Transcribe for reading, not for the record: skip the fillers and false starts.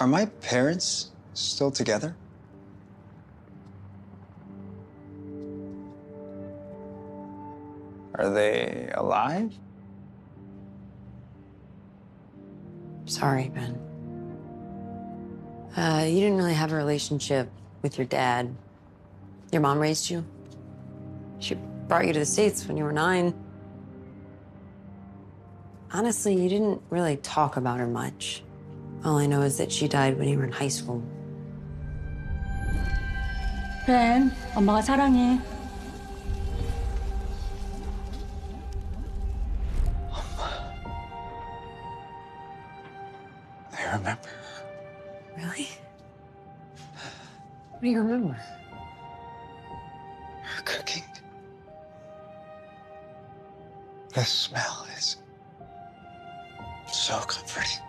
Are my parents still together? Are they alive? Sorry, Ben. You didn't really have a relationship with your dad. Your mom raised you. She brought you to the States when you were 9. Honestly, you didn't really talk about her much. All I know is that she died when you were in high school. Ben, 엄마가 사랑해. I remember. Really? What do you remember? Her cooking. The smell is so comforting.